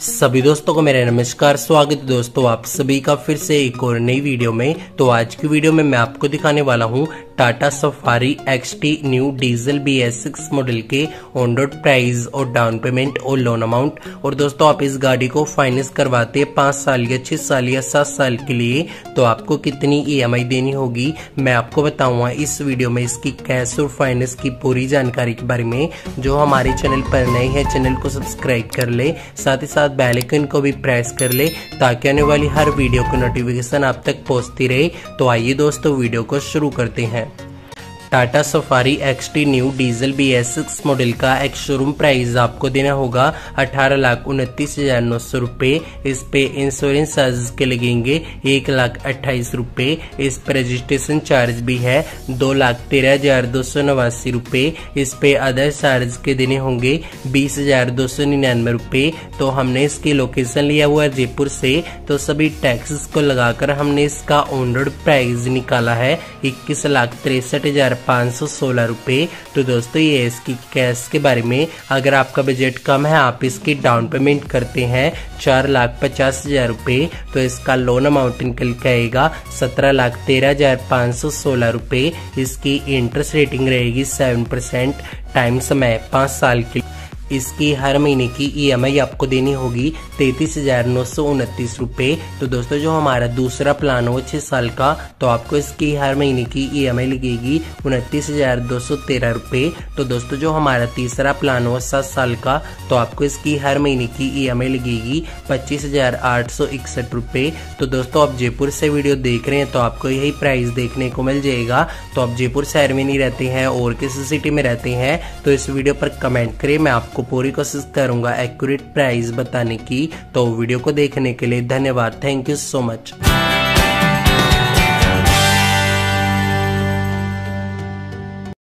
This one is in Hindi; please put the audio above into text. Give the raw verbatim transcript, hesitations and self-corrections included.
सभी दोस्तों को मेरा नमस्कार, स्वागत है दोस्तों आप सभी का फिर से एक और नई वीडियो में। तो आज की वीडियो में मैं आपको दिखाने वाला हूं Tata Safari XT new diesel B S six model के ऑन रोड प्राइस और डाउन पेमेंट और लोन अमाउंट। और दोस्तों आप इस गाड़ी को फाइनेंस करवाते हैं पाँच साल या छः साल या सात साल के लिए, तो आपको कितनी ई एम आई देनी होगी मैं आपको बताऊँगा इस वीडियो में। इसकी कैश और फाइनेंस की पूरी जानकारी के बारे में। जो हमारे चैनल पर नए हैं चैनल को सब्सक्राइब कर ले, साथ ही साथ बेल आइकन को भी प्रेस कर ले ताकि आने वाली हर वीडियो की नोटिफिकेशन आप तक पहुंचती रहे। तो आइए दोस्तों वीडियो को शुरू करते हैं। Tata Safari XT new diesel B S six model का एक शोरूम प्राइस आपको देना होगा अठारह लाख उनतीस हजार नौ सौ रुपये। इस पे इंश्योरेंस चार्जेस के लगेंगे एक लाख अट्ठाईस रुपये। इस पर रजिस्ट्रेशन चार्ज भी है दो लाख तेरह हजार दो सौ नवासी रुपये। इस पे अदर चार्ज के देने होंगे बीस हजार दो सौ निन्यानवे रुपये। तो हमने इसकी लोकेशन लिया हुआ है जयपुर से, तो सभी टैक्सेस को लगाकर हमने इसका ऑन रोड प्राइस निकाला है इक्कीस लाख तिरसठ हजार पाँच सौ सोलह रुपये। तो दोस्तों ये इसकी कैश के बारे में। अगर आपका बजट कम है आप इसकी डाउन पेमेंट करते हैं चार लाख पचास हजार रुपये, तो इसका लोन अमाउंट निकल के आएगा सत्रह लाख तेरह हजार पाँच सौ सोलह रुपये। इसकी इंटरेस्ट रेटिंग रहेगी सेवन परसेंट, टाइम समय पाँच साल के। इसकी हर महीने की ई एम आई आपको देनी होगी तैंतीस हजार नौ सौ उनतीस रुपये। तो दोस्तों जो हमारा दूसरा प्लान हो छः साल का, तो आपको इसकी हर महीने की ई एम आई लगेगी उनतीस हजार दो सौ तेरह रुपये। तो दोस्तों जो हमारा तीसरा प्लान हो सात साल का, तो आपको इसकी हर महीने की ई एम आई लगेगी पच्चीस हजार आठ सौ इकसठ रुपये। तो दोस्तों आप जयपुर से वीडियो देख रहे हैं तो आपको यही प्राइस देखने को मिल जाएगा। तो आप जयपुर शहर में नहीं रहते हैं और किसी सिटी में रहते हैं तो इस वीडियो पर कमेंट करें, मैं आपको पूरी कोशिश करूंगा एक्यूरेट प्राइस बताने की। तो वीडियो को देखने के लिए धन्यवाद, थैंक यू सो मच।